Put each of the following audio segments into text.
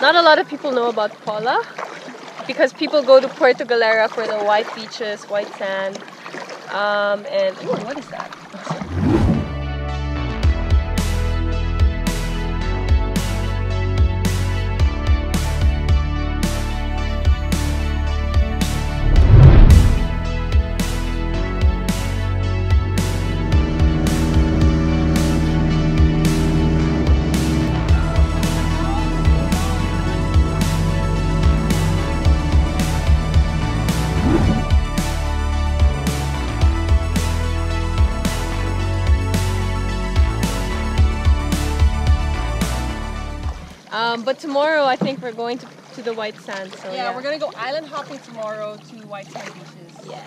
Not a lot of people know about Pola because people go to Puerto Galera for the white beaches, white sand, and ooh, what is that? But tomorrow I think we're going to the White Sand. So yeah, we're going to go island hopping tomorrow to White Sand Beaches. Yeah.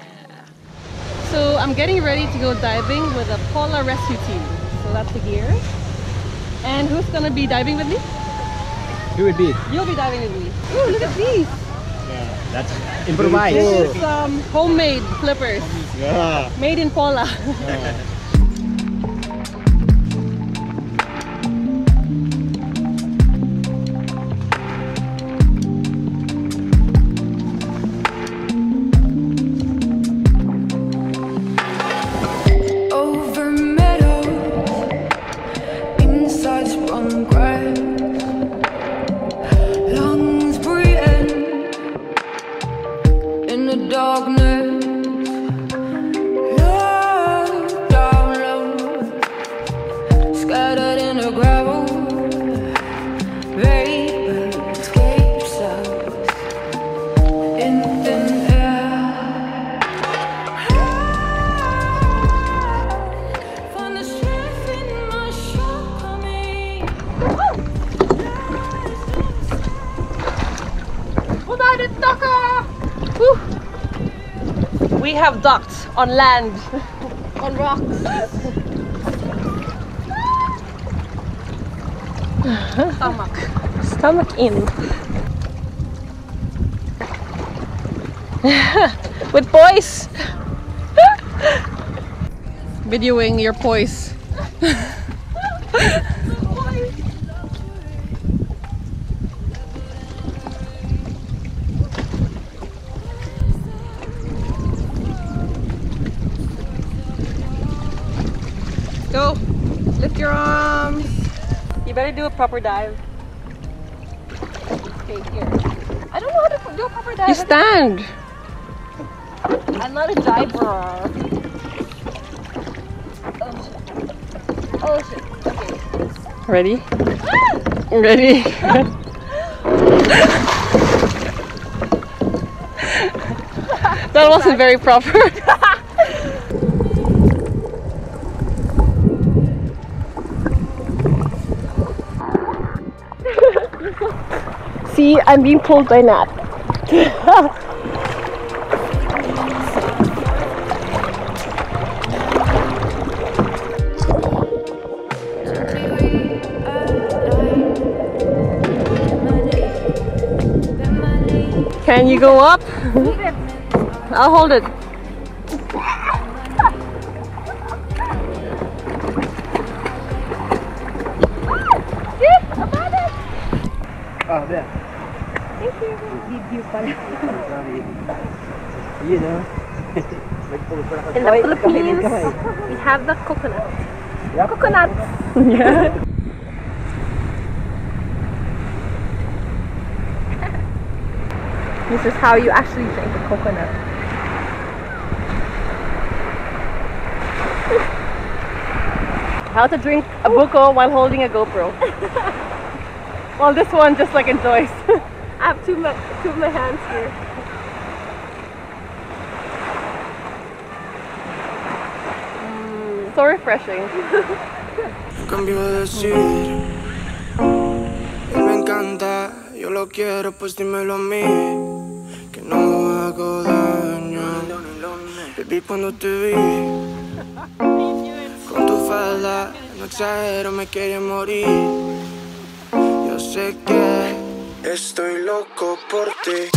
So I'm getting ready to go diving with a Pola rescue team. So that's the gear. And who's going to be diving with me? Who would be? You'll be diving with me. Ooh, look at these. Yeah, that's improvised. This is homemade flippers. Yeah. Made in Pola. Yeah. We have docked on land, on rocks. Stomach in. With poise. Videoing your poise. Go, lift your arms. You better do a proper dive. Okay, here. I don't know how to do a proper dive. You stand. I'm not a diver. Oh shit. Oh shit. Okay. Ready? Ah! Ready? That wasn't very proper. See, I'm being pulled by Nat. Can you go up? I'll hold it. Oh, there. Thank you. You know. In the Philippines, we have the coconut. Yep. Coconuts. Yeah. This is how you actually drink a coconut. How to drink a buko while holding a GoPro. Well, this one just like enjoys. I have two of my hands here. So refreshing. Cambio de decir. Me encanta. Yo lo quiero, pues dímelo a mí. Que no hago daño. Baby, cuando te vi con tu falda, no exagero, me quería morir. Sé que estoy loco por ti.